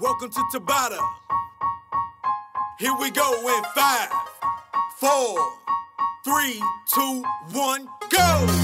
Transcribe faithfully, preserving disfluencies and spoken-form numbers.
Welcome to Tabata. Here we go in five, four, three, two, one, go!